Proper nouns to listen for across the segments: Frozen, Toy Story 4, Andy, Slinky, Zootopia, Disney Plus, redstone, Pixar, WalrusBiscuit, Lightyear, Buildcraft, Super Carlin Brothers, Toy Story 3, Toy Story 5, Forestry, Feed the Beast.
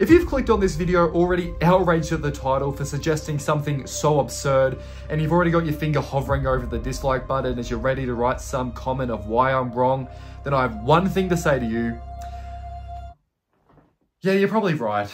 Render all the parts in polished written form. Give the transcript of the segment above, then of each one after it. If you've clicked on this video already outraged at the title for suggesting something so absurd, and you've already got your finger hovering over the dislike button as you're ready to write some comment of why I'm wrong, then I have one thing to say to you. Yeah, you're probably right.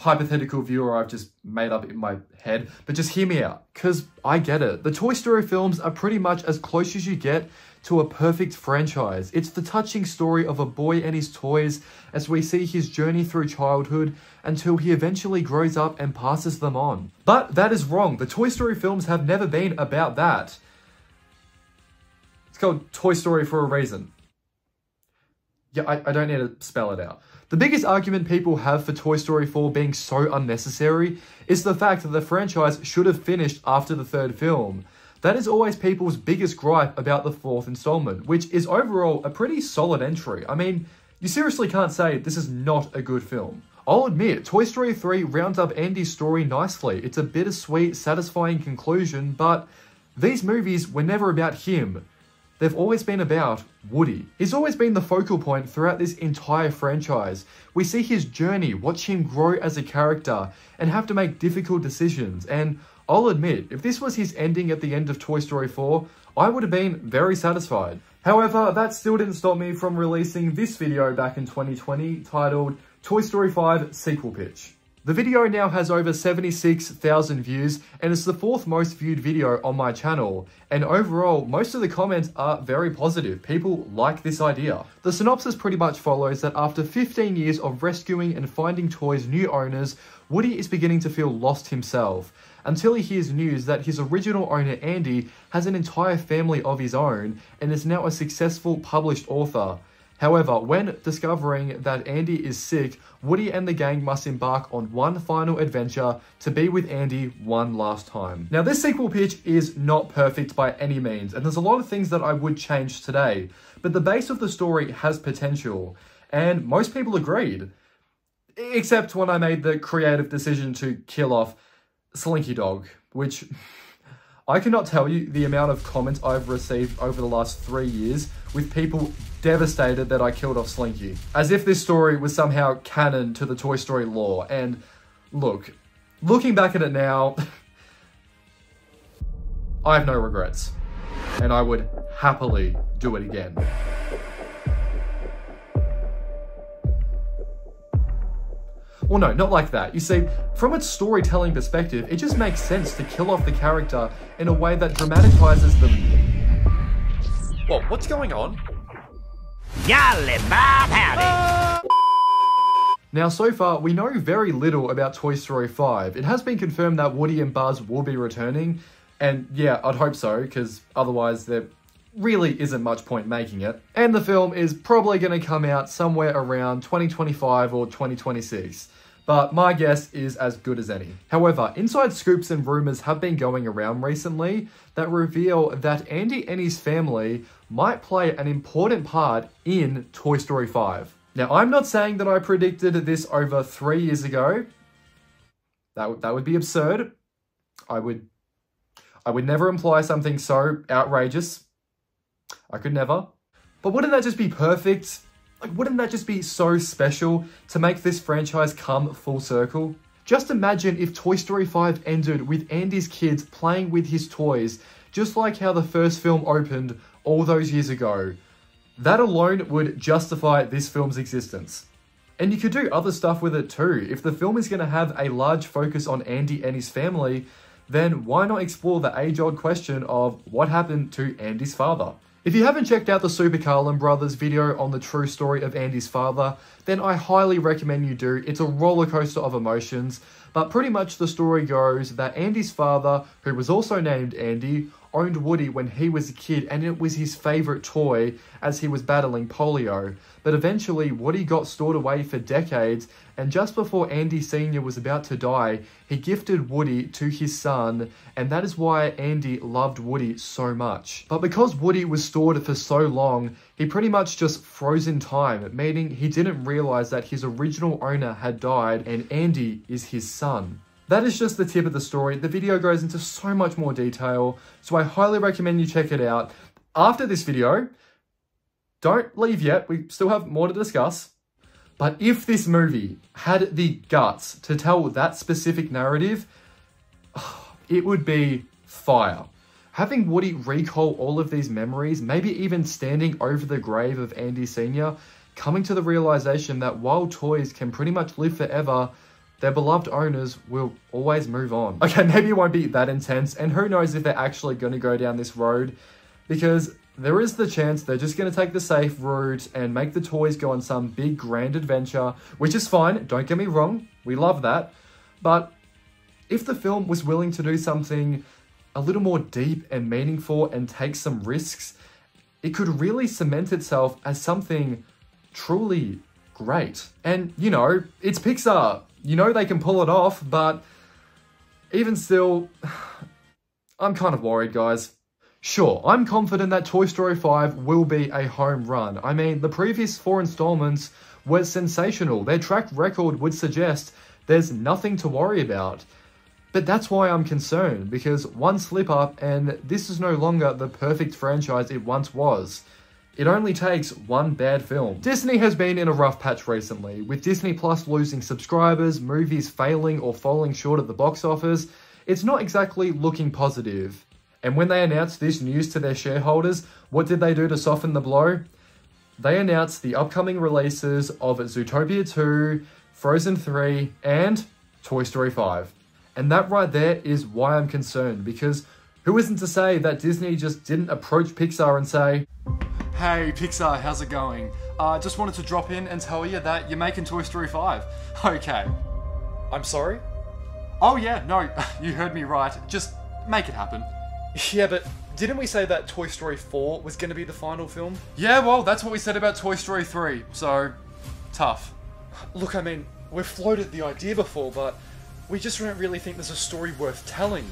Hypothetical viewer I've just made up in my head, but just hear me out, because I get it. The Toy Story films are pretty much as close as you get to a perfect franchise. It's the touching story of a boy and his toys as we see his journey through childhood until he eventually grows up and passes them on. But that is wrong. The Toy Story films have never been about that. It's called Toy Story for a reason. Yeah, I don't need to spell it out. The biggest argument people have for Toy Story 4 being so unnecessary is the fact that the franchise should have finished after the third film. That is always people's biggest gripe about the fourth installment, which is overall a pretty solid entry. I mean, you seriously can't say this is not a good film. I'll admit, Toy Story 3 rounds up Andy's story nicely. It's a bittersweet, satisfying conclusion, but these movies were never about him. They've always been about Woody. He's always been the focal point throughout this entire franchise. We see his journey, watch him grow as a character, and have to make difficult decisions. And I'll admit, if this was his ending at the end of Toy Story 4, I would have been very satisfied. However, that still didn't stop me from releasing this video back in 2020 titled Toy Story 5 Sequel Pitch. The video now has over 76,000 views and it's the fourth most viewed video on my channel, and overall most of the comments are very positive. People like this idea. The synopsis pretty much follows that after 15 years of rescuing and finding toys' new owners, Woody is beginning to feel lost himself, until he hears news that his original owner Andy has an entire family of his own and is now a successful published author. However, when discovering that Andy is sick, Woody and the gang must embark on one final adventure to be with Andy one last time. Now, this sequel pitch is not perfect by any means, and there's a lot of things that I would change today, but the base of the story has potential, and most people agreed, except when I made the creative decision to kill off Slinky Dog, which I cannot tell you the amount of comments I've received over the last 3 years with people devastated that I killed off Slinky. As if this story was somehow canon to the Toy Story lore. And look, looking back at it now, I have no regrets. And I would happily do it again. Well, no, not like that. You see, from its storytelling perspective, it just makes sense to kill off the character in a way that dramatizes the... Whoa, what's going on? Golly, Bob, howdy! Now, so far, we know very little about Toy Story 5. It has been confirmed that Woody and Buzz will be returning, and yeah, I'd hope so, because otherwise there really isn't much point making it. And the film is probably going to come out somewhere around 2025 or 2026. But my guess is as good as any. However, inside scoops and rumors have been going around recently that reveal that Andy and his family might play an important part in Toy Story 5. Now, I'm not saying that I predicted this over 3 years ago. That would be absurd. I would never imply something so outrageous. I could never. But wouldn't that just be perfect? Like, wouldn't that just be so special to make this franchise come full circle? Just imagine if Toy Story 5 ended with Andy's kids playing with his toys, just like how the first film opened all those years ago. That alone would justify this film's existence. And you could do other stuff with it too. If the film is going to have a large focus on Andy and his family, then why not explore the age-old question of what happened to Andy's father? If you haven't checked out the Super Carlin Brothers video on the true story of Andy's father, then I highly recommend you do. It's a roller coaster of emotions, but pretty much the story goes that Andy's father, who was also named Andy, owned Woody when he was a kid, and it was his favourite toy as he was battling polio. But eventually, Woody got stored away for decades, and just before Andy Sr. was about to die, he gifted Woody to his son, and that is why Andy loved Woody so much. But because Woody was stored for so long, he pretty much just froze in time, meaning he didn't realise that his original owner had died, and Andy is his son. That is just the tip of the story. The video goes into so much more detail, so I highly recommend you check it out. After this video, don't leave yet, we still have more to discuss. But if this movie had the guts to tell that specific narrative, it would be fire. Having Woody recall all of these memories, maybe even standing over the grave of Andy Sr., coming to the realization that while toys can pretty much live forever, their beloved owners will always move on. Okay, maybe it won't be that intense, and who knows if they're actually going to go down this road, because there is the chance they're just going to take the safe route and make the toys go on some big grand adventure, which is fine, don't get me wrong, we love that, but if the film was willing to do something a little more deep and meaningful and take some risks, it could really cement itself as something truly great. And, you know, it's Pixar. You know they can pull it off, but even still, I'm kind of worried, guys. Sure, I'm confident that Toy Story 5 will be a home run. I mean, the previous 4 installments were sensational. Their track record would suggest there's nothing to worry about. But that's why I'm concerned, because one slip up and this is no longer the perfect franchise it once was. It only takes one bad film. Disney has been in a rough patch recently, with Disney Plus losing subscribers, movies failing or falling short at the box office. It's not exactly looking positive. And when they announced this news to their shareholders, what did they do to soften the blow? They announced the upcoming releases of Zootopia 2, Frozen 3, and Toy Story 5. And that right there is why I'm concerned, because who isn't to say that Disney just didn't approach Pixar and say, "Hey Pixar, how's it going? Just wanted to drop in and tell you that you're making Toy Story 5. Okay. I'm sorry? Oh yeah, no, you heard me right. Just make it happen." Yeah, but didn't we say that Toy Story 4 was going to be the final film? Yeah, well, that's what we said about Toy Story 3, so tough. Look, I mean, we've floated the idea before, but we just don't really think there's a story worth telling.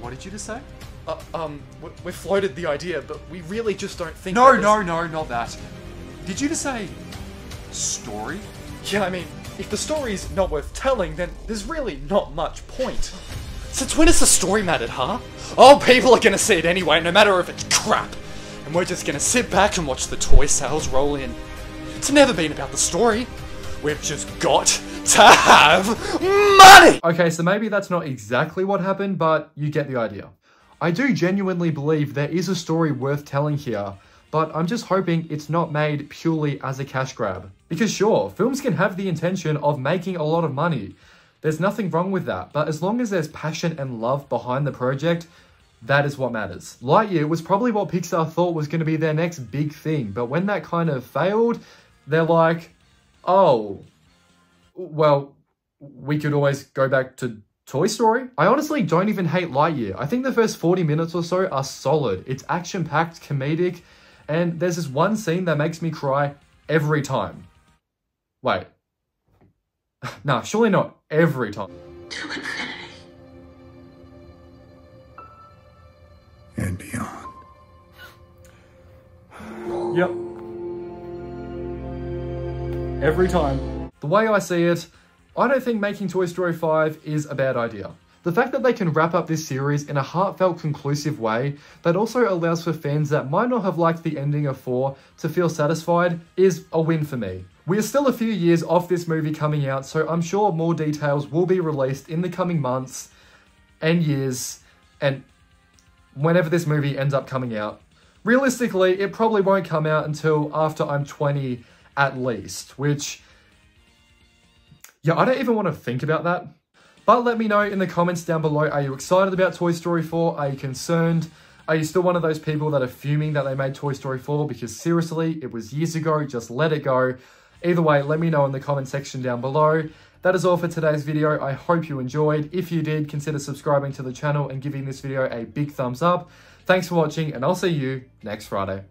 What did you just say? We've floated the idea, but we really just don't think— No, not that. Did you just say story? Yeah, I mean, if the story's not worth telling, then there's really not much point. Since when has the story mattered, huh? Oh, people are gonna see it anyway, no matter if it's crap. And we're just gonna sit back and watch the toy sales roll in. It's never been about the story. We've just got to have money! Okay, so maybe that's not exactly what happened, but you get the idea. I do genuinely believe there is a story worth telling here, but I'm just hoping it's not made purely as a cash grab. Because sure, films can have the intention of making a lot of money. There's nothing wrong with that, but as long as there's passion and love behind the project, that is what matters. Lightyear was probably what Pixar thought was going to be their next big thing, but when that kind of failed, they're like, oh, well, we could always go back to Toy Story. I honestly don't even hate Lightyear. I think the first 40 minutes or so are solid. It's action-packed, comedic, and there's this one scene that makes me cry every time. Wait. Nah, surely not every time. To infinity. And beyond. Yep. Every time. The way I see it, I don't think making Toy Story 5 is a bad idea. The fact that they can wrap up this series in a heartfelt, conclusive way that also allows for fans that might not have liked the ending of 4 to feel satisfied is a win for me. We are still a few years off this movie coming out, so I'm sure more details will be released in the coming months and years, and whenever this movie ends up coming out. Realistically, it probably won't come out until after I'm 20 at least, which, yeah, I don't even want to think about that. But let me know in the comments down below, are you excited about Toy Story 4? Are you concerned? Are you still one of those people that are fuming that they made Toy Story 4? Because seriously, it was years ago, just let it go. Either way, let me know in the comment section down below. That is all for today's video. I hope you enjoyed. If you did, consider subscribing to the channel and giving this video a big thumbs up. Thanks for watching, and I'll see you next Friday.